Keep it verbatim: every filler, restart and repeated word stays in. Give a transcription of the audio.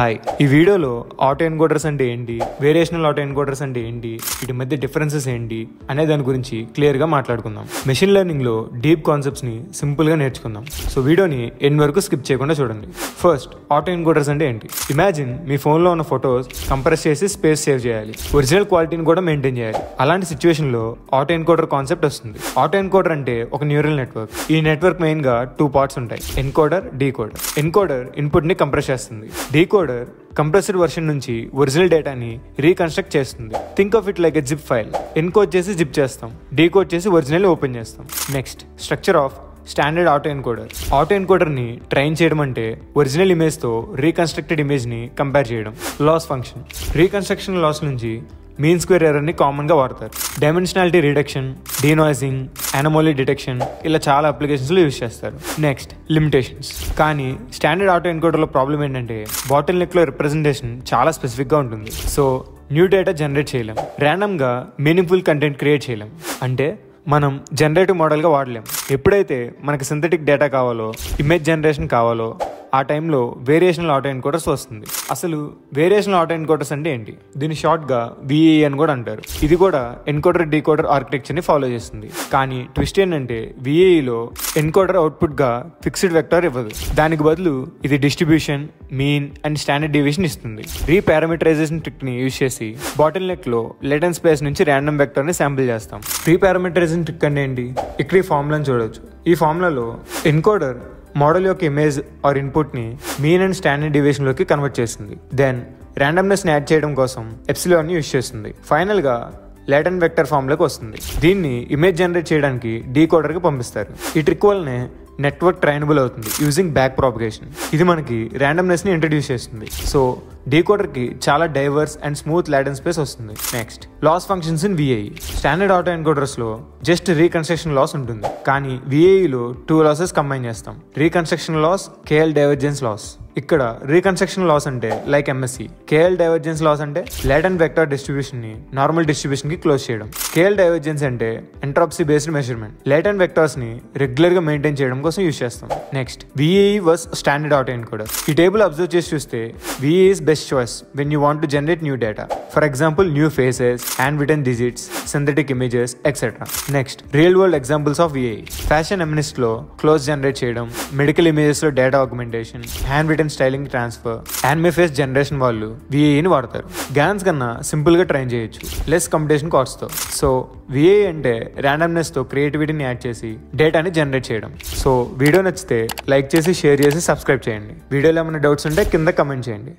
Hi, ఈ వీడియోలో auto encoders అంటే ఏంటి, వేరియేషనల్ ఆటో ఎన్కోడర్స్ అంటే ఏంటి, వీటి మధ్య డిఫరెన్సెస్ ఏంటి అనే దాని గురించి క్లియర్గా మాట్లాడుకుందాం. మెషిన్ లెర్నింగ్లో డీప్ కాన్సెప్ట్స్ని సింపుల్గా నేర్చుకుందాం. సో వీడియోని ఎన్ని వరకు స్కిప్ చేయకుండా చూడండి. ఫస్ట్, ఆటో ఎన్కోడర్స్ అంటే ఏంటి? ఇమాజిన్ మీ ఫోన్లో ఉన్న ఫొటోస్ కంప్రెస్ చేసి స్పేస్ సేవ్ చేయాలి, ఒరిజినల్ క్వాలిటీని కూడా మెయింటైన్ చేయాలి. అలాంటి సిచ్యువేషన్లో ఆటో ఎన్కోడర్ కాన్సెప్ట్ వస్తుంది. ఆటో ఎన్కోడర్ అంటే ఒక న్యూరల్ నెట్వర్క్. ఈ నెట్వర్క్ మెయిన్గా టూ పార్ట్స్ ఉంటాయి, ఎన్కోడర్, డీకోడర్. ఎన్కోడర్ ఇన్పుట్ని కంప్రెస్ చేస్తుంది, డీకోడర్ కంప్రెస్డ్ వర్షన్ నుంచి ఒరిజినల్ డేటాని రీకన్స్ట్రక్ట్ చేస్తుంది. Think of it like a zip file. Encode చేసి జిప్ చేస్తాం, డీకోడ్ చేసి ఒరిజినల్ ఓపెన్ చేస్తాం. Next, structure of standard auto encoder. Auto ఎన్కోడర్ని ట్రైన్ చేయడం అంటే ఒరిజినల్ ఇమేజ్తో రీకన్స్ట్రక్టెడ్ ఇమేజ్ని కంపేర్ చేయడం. Loss function. రీకన్స్ట్రక్షన్ లాస్ నుంచి మీన్ స్క్వేర్ ఎర్రర్ని కామన్గా వాడతారు. Dimensionality reduction, denoising, anomaly detection, ఇలా చాలా అప్లికేషన్స్లో యూజ్ చేస్తారు. Next, limitations. కానీ స్టాండర్డ్ ఆటో ఎన్కోడర్లో ప్రాబ్లం ఏంటంటే బాటిల్ నెక్లో రిప్రజెంటేషన్ చాలా స్పెసిఫిక్గా ఉంటుంది. సో న్యూ డేటా జనరేట్ చేయలేం, ర్యాండమ్గా మీనింగ్ఫుల్ కంటెంట్ క్రియేట్ చేయలేం, అంటే మనం జనరేటివ్ మోడల్గా వాడలేం. ఎప్పుడైతే మనకి సింథటిక్ డేటా కావాలో, ఇమేజ్ జనరేషన్ కావాలో, ఆ టైంలో వేరియేషనల్ ఆటో ఎన్కోడర్స్ వస్తుంది. అసలు వేరియేషనల్ ఆటో ఎన్కోడర్స్ అంటే ఏంటి? దీన్ని షార్ట్గా వీఏఈ అని కూడా అంటారు. ఇది కూడా ఎన్కోడర్ డీకోడర్ ఆర్కిటెక్చర్ని ఫాలో చేస్తుంది. కానీ ట్విస్ట్ ఏంటంటే వీఏఈలో ఎన్కోడర్ అవుట్పుట్గా ఫిక్స్డ్ వెక్టర్ ఇవ్వదు, దానికి బదులు ఇది distribution, mean and standard deviation ఇస్తుంది. రీపారామీటరైజేషన్ ట్రిక్ని యూజ్ చేసి బాటిల్ నెక్లో లెటెంట్ స్పేస్ నుంచి ర్యాండమ్ వెక్టర్ని శాంపిల్ చేస్తాం. రీపారామీటరైజేషన్ ట్రిక్ అంటే ఏంటి? ఇక్కడ ఈ ఫార్ములాని చూడవచ్చు. ఈ ఫార్ములాలో ఎన్కోడర్ మోడల్ యొక్క ఇమేజ్ ఆర్ ఇన్పుట్ని మీన్ అండ్ స్టాండర్డ్ డివియేషన్లోకి కన్వర్ట్ చేస్తుంది. దెన్ ర్యాండమ్నెస్ని యాడ్ చేయడం కోసం ఎప్సిలాన్ని యూజ్ చేస్తుంది. ఫైనల్గా లాటెంట్ వెక్టర్ ఫామ్లోకి వస్తుంది. దీన్ని ఇమేజ్ జనరేట్ చేయడానికి డీకోడర్కి పంపిస్తారు. ఈ ట్రిక్ వల్లనే నెట్వర్క్ ట్రైనబుల్ అవుతుంది యూజింగ్ బ్యాక్ ప్రాపగేషన్. ఇది మనకి ర్యాండమ్నెస్ని ఇంట్రడ్యూస్ చేస్తుంది. సో డీకోడర్కి చాలా diverse and smooth latent space వస్తుంది. Next, loss functions in VAE. Standard auto ఎన్కోడర్స్లో జస్ట్ రీకన్స్ట్రక్షన్ లాస్ ఉంటుంది, కానీ వీఏఈలో టూ లాసెస్ కంబైన్ చేస్తాం, reconstruction loss, KL divergence loss. ఇక్కడ రీకన్స్ట్రక్షన్ లాస్ అంటే like MSE, KL divergence loss అంటే లాటెంట్ వెక్టర్ డిస్ట్రిబ్యూషన్ని నార్మల్ డిస్ట్రిబ్యూషన్కి క్లోజ్ చేయడం. కేఎల్ డైవర్జెన్స్ అంటే ఎంట్రాప్సీ బేస్డ్ మెజర్మెంట్, లాటెంట్ వెక్టర్స్ని రెగ్యులర్గా మెయింటైన్ చేయడం కోసం యూజ్ చేస్తాం. Next, VAE versus standard auto encoder. ఈ టేబుల్ అబ్జర్వ్ చేసి చూస్తే VAE is best choice when you want to generate new data, for example new faces, hand return digits, synthetic images, etcetera. Next, real world examples of VAE. Fashion ఎమినిస్ట్లో clothes generate చేయడం, medical ఇమేజెస్లో data augmentation, hand return styling transfer, anime face generation వాళ్ళు వీఏఈని వాడతారు. GANs కన్నా సింపుల్గా train చేయొచ్చు, less computation కాస్ట్తో. సో వీఏఈ అంటే ర్యాండమ్నెస్తో క్రియేటివిటీని యాడ్ చేసి డేటాని జనరేట్ చేయడం. సో వీడియో నచ్చితే లైక్ చేసి, షేర్ చేసి, సబ్స్క్రైబ్ చేయండి. వీడియోలో ఏమైనా డౌట్స్ ఉంటే కింద కమెంట్ చేయండి.